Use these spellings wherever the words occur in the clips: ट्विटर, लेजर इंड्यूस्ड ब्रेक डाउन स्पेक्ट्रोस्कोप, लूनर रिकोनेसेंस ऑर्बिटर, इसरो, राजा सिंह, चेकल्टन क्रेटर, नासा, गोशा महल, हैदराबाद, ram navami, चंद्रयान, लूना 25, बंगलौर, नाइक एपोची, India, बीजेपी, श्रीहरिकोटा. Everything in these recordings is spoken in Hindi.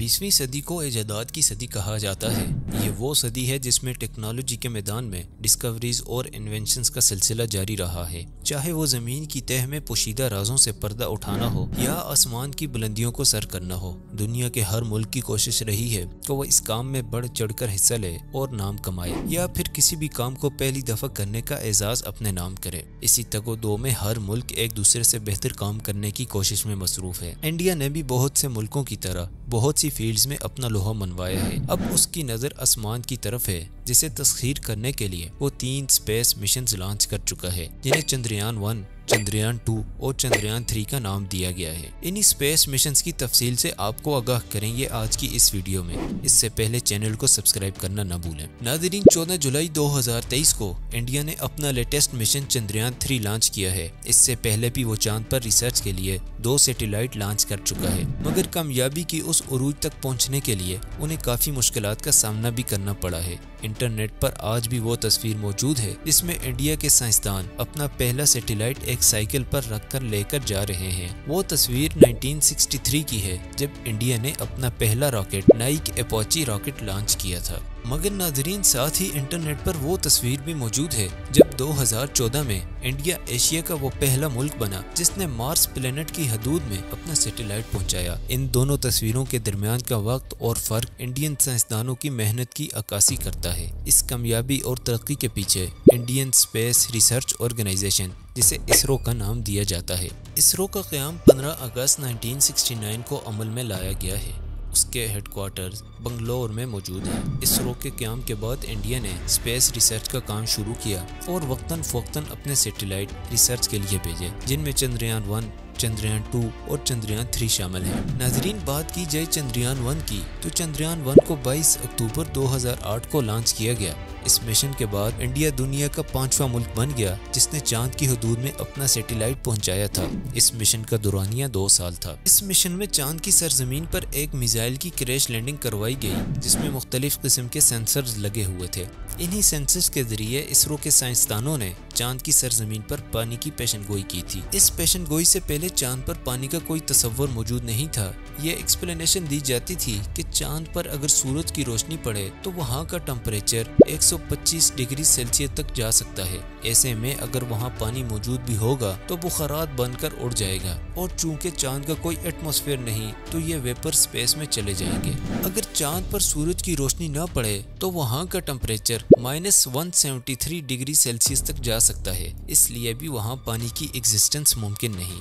20वीं सदी को इजादात की सदी कहा जाता है। ये वो सदी है जिसमें टेक्नोलॉजी के मैदान में डिस्कवरीज और इन्वेंशंस का सिलसिला जारी रहा है, चाहे वो ज़मीन की तह में पोशीदा राजों से पर्दा उठाना हो या आसमान की बुलंदियों को सर करना हो। दुनिया के हर मुल्क की कोशिश रही है कि वो इस काम में बढ़ चढ़कर हिस्सा ले और नाम कमाए या फिर किसी भी काम को पहली दफ़ा करने का एजाज़ अपने नाम करे। इसी तगोदो में हर मुल्क एक दूसरे से बेहतर काम करने की कोशिश में मसरूफ़ है। इंडिया ने भी बहुत से मुल्कों की तरह बहुत सी फील्ड्स में अपना लोहा मनवाया है। अब उसकी नज़र आसमान की तरफ है, जिसे तस्खीर करने के लिए वो 3 स्पेस मिशन लॉन्च कर चुका है, जिन्हें चंद्रयान 1, चंद्रयान 2 और चंद्रयान 3 का नाम दिया गया है। इन्हीं स्पेस मिशंस की तफसील से आपको आगाह करेंगे आज की इस वीडियो में। इससे पहले चैनल को सब्सक्राइब करना न भूलें। नाज़रीन, 14 जुलाई 2023 को इंडिया ने अपना लेटेस्ट मिशन चंद्रयान 3 लॉन्च किया है। इससे पहले भी वो चांद पर रिसर्च के लिए 2 सैटेलाइट लॉन्च कर चुका है, मगर कामयाबी की उस उरूज तक पहुँचने के लिए उन्हें काफी मुश्किलात का सामना भी करना पड़ा है। इंटरनेट पर आज भी वो तस्वीर मौजूद है जिसमें इंडिया के साइंसदान अपना पहला सैटेलाइट एक साइकिल पर रखकर लेकर जा रहे हैं। वो तस्वीर 1963 की है, जब इंडिया ने अपना पहला rocket नाइक एपोची rocket launch किया था। मगर नाजरीन, साथ ही इंटरनेट पर वो तस्वीर भी मौजूद है जब 2014 में इंडिया एशिया का वो पहला मुल्क बना जिसने मार्स प्लेनेट की हदूद में अपना सैटेलाइट पहुंचाया। इन दोनों तस्वीरों के दरमियान का वक्त और फर्क इंडियन साइंसदानों की मेहनत की अक्कासी करता है। इस कामयाबी और तरक्की के पीछे इंडियन स्पेस रिसर्च ऑर्गेनाइजेशन, जिसे इसरो का नाम दिया जाता है, इसरो का क़याम 15 अगस्त 1969 को अमल में लाया गया है। उसके हेडक्वार्टर्स बंगलौर में मौजूद है। इसरो के क्याम के बाद इंडिया ने स्पेस रिसर्च का काम शुरू किया और वक्तन फ़ोक्तन अपने सैटेलाइट रिसर्च के लिए भेजे, जिनमें चंद्रयान 1, चंद्रयान 2 और चंद्रयान 3 शामिल हैं। नाजरीन, बात की जाए चंद्रयान 1 की, तो चंद्रयान 1 को 22 अक्टूबर 2008 को लॉन्च किया गया। इस मिशन के बाद इंडिया दुनिया का 5वां मुल्क बन गया जिसने चांद की हदूद में अपना सैटेलाइट पहुंचाया था। इस मिशन का दुरानिया 2 साल था। इस मिशन में चांद की सरजमीन पर एक मिसाइल की क्रैश लैंडिंग करवाई गई, जिसमें मुख्तलिफ किस्म के सेंसर्स लगे हुए थे। इन्हीं सेंसर्स के जरिए इसरो के साइंसदानों ने चांद की सरजमीन पर पानी की पेशन गोई की थी। इस पेशन गोई से पहले चांद पर पानी का कोई तस्वर मौजूद नहीं था। यह एक्सप्लेनेशन दी जाती थी कि चांद पर अगर सूरज की रोशनी पड़े तो वहां का टेम्परेचर 125 डिग्री सेल्सियस तक जा सकता है। ऐसे में अगर वहां पानी मौजूद भी होगा तो बुखारात बनकर उड़ जाएगा, और चूंकि चांद का कोई एटमॉस्फेयर नहीं तो ये वेपर स्पेस में चले जाएंगे। अगर चांद पर सूरज की रोशनी न पड़े तो वहाँ का टेम्परेचर -173 डिग्री सेल्सियस तक जा सकता है, इसलिए भी वहाँ पानी की एग्जिस्टेंस मुमकिन नहीं।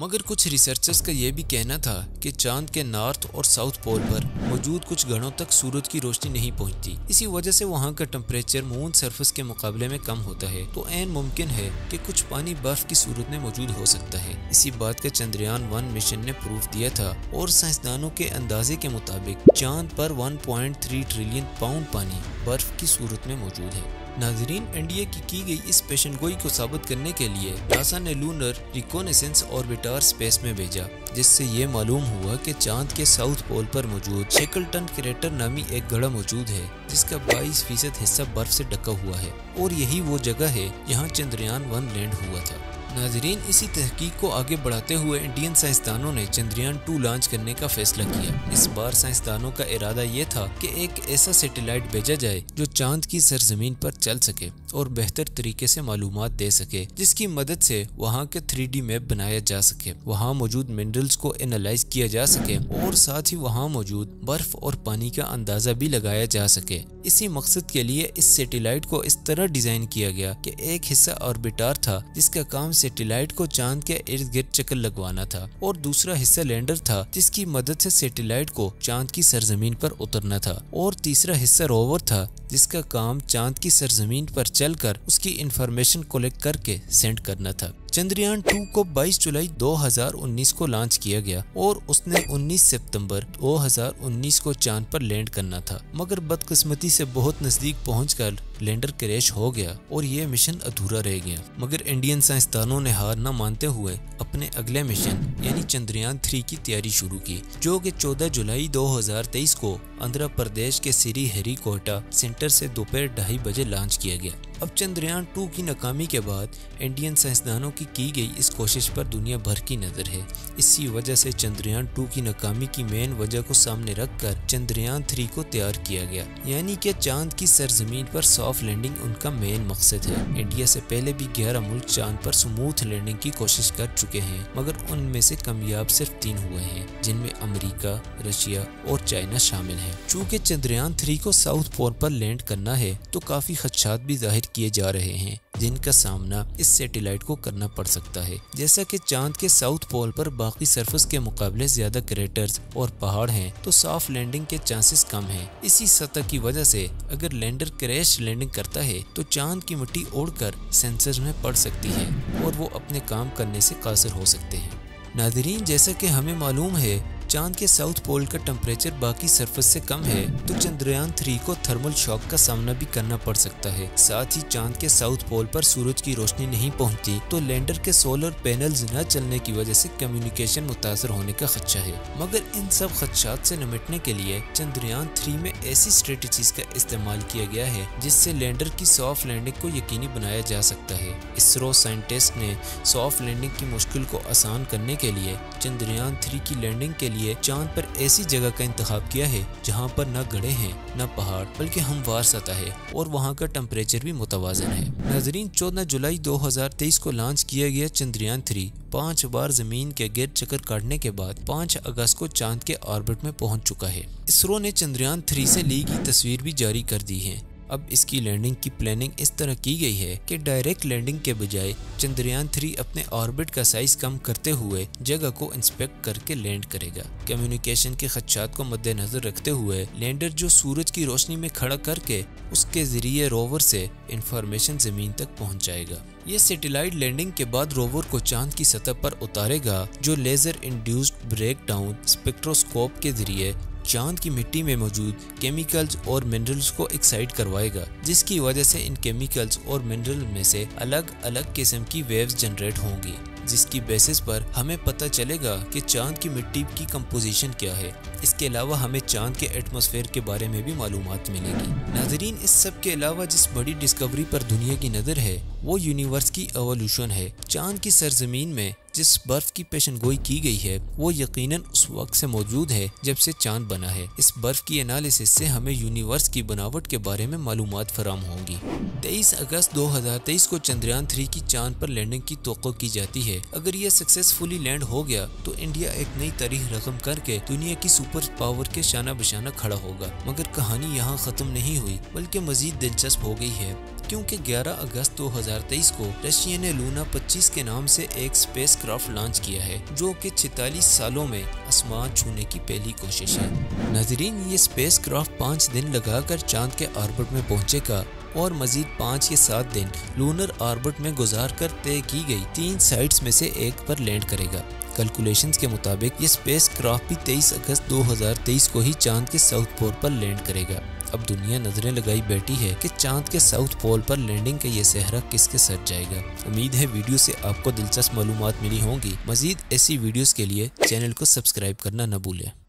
मगर कुछ रिसर्चर्स का यह भी कहना था कि चांद के नॉर्थ और साउथ पोल पर मौजूद कुछ घड़ों तक सूरज की रोशनी नहीं पहुंचती, इसी वजह से वहां का टेम्परेचर मून सरफेस के मुकाबले में कम होता है, तो ऐन मुमकिन है कि कुछ पानी बर्फ की सूरत में मौजूद हो सकता है। इसी बात का चंद्रयान 1 मिशन ने प्रूफ दिया था, और साइंसदानों के अंदाजे के मुताबिक चांद पर 1.3 ट्रिलियन पाउंड पानी बर्फ की सूरत में मौजूद है। नाजरीन, इंडिया की गई इस पेशनगोई को साबित करने के लिए नासा ने लूनर रिकोनेसेंस ऑर्बिटर स्पेस में भेजा, जिससे ये मालूम हुआ कि चांद के साउथ पोल पर मौजूद चेकल्टन क्रेटर नामी एक गड़ा मौजूद है जिसका 22% हिस्सा बर्फ से ढका हुआ है, और यही वो जगह है यहाँ चंद्रयान 1 लैंड हुआ था। नाजरीन, इसी तहकीक को आगे बढ़ाते हुए इंडियन साइंसदानों ने चंद्रयान 2 लॉन्च करने का फैसला किया। इस बार साइंसदानों का इरादा ये था कि एक ऐसा सैटेलाइट भेजा जाए जो चांद की सरजमीन पर चल सके और बेहतर तरीके से मालूमात दे सके, जिसकी मदद से वहाँ के 3D मैप बनाया जा सके, वहाँ मौजूद मिनरल्स को एनालाइज किया जा सके, और साथ ही वहाँ मौजूद बर्फ और पानी का अंदाजा भी लगाया जा सके। इसी मकसद के लिए इस सैटेलाइट को इस तरह डिजाइन किया गया कि एक हिस्सा ऑर्बिटर था जिसका काम सैटेलाइट को चांद के इर्द गिर्द चक्कर लगवाना था, और दूसरा हिस्सा लैंडर था जिसकी मदद से सैटेलाइट को चांद की सरजमीन पर उतरना था, और तीसरा हिस्सा रोवर था जिसका काम चांद की सरजमीन पर चलकर उसकी इंफॉर्मेशन कलेक्ट करके सेंड करना था। चंद्रयान 2 को 22 जुलाई 2019 को लॉन्च किया गया, और उसने 19 सितंबर 2019 को चांद पर लैंड करना था, मगर बदकिस्मती से बहुत नजदीक पहुंचकर लैंडर क्रैश हो गया और ये मिशन अधूरा रह गया। मगर इंडियन साइंसदानों ने हार न मानते हुए अपने अगले मिशन यानी चंद्रयान 3 की तैयारी शुरू की, जो कि 14 जुलाई 2023 को आंध्र प्रदेश के श्रीहरिकोटा सेंटर से दोपहर 2:30 बजे लॉन्च किया गया। अब चंद्रयान-2 की नाकामी के बाद इंडियन साइंसदानों की गई इस कोशिश पर दुनिया भर की नज़र है। इसी वजह से चंद्रयान-2 की नाकामी की मेन वजह को सामने रखकर चंद्रयान-3 को तैयार किया गया, यानी कि चांद की सरजमीन पर सॉफ्ट लैंडिंग उनका मेन मकसद है। इंडिया से पहले भी 11 मुल्क चांद पर स्मूथ लैंडिंग की कोशिश कर चुके हैं, मगर उनमें से कामयाब सिर्फ 3 हुए हैं, जिनमें अमेरिका, रशिया और चाइना शामिल है। चूँकि चंद्रयान-3 को साउथ पोल पर लैंड करना है तो काफी खदशात भी जाहिर किए जा रहे हैं, जिनका सामना इस सैटेलाइट को करना पड़ सकता है। जैसा कि चांद के साउथ पोल पर बाकी सरफेस के मुकाबले ज्यादा क्रेटर्स और पहाड़ हैं, तो सॉफ्ट लैंडिंग के चांसेस कम हैं। इसी सतह की वजह से अगर लैंडर क्रैश लैंडिंग करता है तो चांद की मिट्टी उड़कर सेंसर में पड़ सकती है और वो अपने काम करने से कासिर हो सकते हैं। नादरीन, जैसा कि हमें मालूम है चांद के साउथ पोल का टेम्परेचर बाकी सरफेस से कम है, तो चंद्रयान-3 को थर्मल शॉक का सामना भी करना पड़ सकता है। साथ ही चांद के साउथ पोल पर सूरज की रोशनी नहीं पहुंचती तो लैंडर के सोलर पैनल्स न चलने की वजह से कम्युनिकेशन मुतासर होने का खदशा है। मगर इन सब खदशात से निपटने के लिए चंद्रयान-3 में ऐसी स्ट्रेटजीज का इस्तेमाल किया गया है जिससे लैंडर की सॉफ्ट लैंडिंग को यकीनी बनाया जा सकता है। इसरो साइंटिस्ट ने सॉफ्ट लैंडिंग की मुश्किल को आसान करने के लिए चंद्रयान-3 की लैंडिंग के चांद पर ऐसी जगह का इंतखाब किया है जहां पर न गड़े हैं न पहाड़, बल्कि हमवार सतह है और वहां का टेम्परेचर भी मुतवाजन है। नाजरीन, 14 जुलाई 2023 को लॉन्च किया गया चंद्रयान-3 5 बार जमीन के गिर्द चक्कर काटने के बाद 5 अगस्त को चांद के ऑर्बिट में पहुंच चुका है। इसरो ने चंद्रयान-3 से ली गई तस्वीर भी जारी कर दी है। अब इसकी लैंडिंग की प्लानिंग इस तरह की गई है कि डायरेक्ट लैंडिंग के बजाय चंद्रयान-3 अपने ऑर्बिट का साइज कम करते हुए जगह को इंस्पेक्ट करके लैंड करेगा। कम्युनिकेशन के खदशात को मद्देनजर रखते हुए लैंडर जो सूरज की रोशनी में खड़ा करके उसके जरिए रोवर से इंफॉर्मेशन जमीन तक पहुंचाएगा। ये सैटेलाइट लैंडिंग के बाद रोवर को चांद की सतह पर उतारेगा, जो लेजर इंड्यूस्ड ब्रेक डाउन स्पेक्ट्रोस्कोप के जरिए चांद की मिट्टी में मौजूद केमिकल्स और मिनरल्स को एक्साइट करवाएगा, जिसकी वजह से इन केमिकल्स और मिनरल में से अलग अलग किस्म की वेव्स जनरेट होंगी, जिसकी बेसिस पर हमें पता चलेगा कि चांद की मिट्टी की कंपोजिशन क्या है। इसके अलावा हमें चांद के एटमॉस्फेयर के बारे में भी मालूमात मिलेगी। नाजरीन, इस सब के अलावा जिस बड़ी डिस्कवरी पर दुनिया की नज़र है वो यूनिवर्स की एवोल्यूशन है। चांद की सरजमीन में जिस बर्फ की पेशनगोई की गई है वो यकीनन उस वक्त से मौजूद है जब से चांद बना है। इस बर्फ की एनालिसिस से हमें यूनिवर्स की बनावट के बारे में मालूमात फराम होंगी। 23 अगस्त 2023 को चंद्रयान-3 की चांद पर लैंडिंग की तवक्को की जाती है। अगर यह सक्सेसफुली लैंड हो गया तो इंडिया एक नई तारीख रकम करके दुनिया की सुपर पावर के शाना बशाना खड़ा होगा। मगर कहानी यहाँ खत्म नहीं हुई, बल्कि मजीद दिलचस्प हो गई है, क्योंकि 11 अगस्त 2023 को रशिया ने लूना 25 के नाम से एक स्पेसक्राफ्ट लॉन्च किया है, जो कि 46 सालों में आसमान छूने की पहली कोशिश है। नाजरीन, ये स्पेसक्राफ्ट 5 दिन लगाकर चांद के ऑर्बिट में पहुंचेगा और मजीद 5 या 7 दिन लूनर ऑर्बिट में गुजार कर तय की गई 3 साइट्स में से एक पर लैंड करेगा। कैलकुलेशंस के मुताबिक ये स्पेसक्राफ्ट भी 23 अगस्त 2023 को ही चांद के साउथ पोल पर लैंड करेगा। अब दुनिया नजरें लगाई बैठी है कि चांद के साउथ पोल पर लैंडिंग का ये सहरा किसके सर जाएगा। उम्मीद है वीडियो से आपको दिलचस्प मालूमात मिली होंगी। मजीद ऐसी वीडियोस के लिए चैनल को सब्सक्राइब करना न भूलें।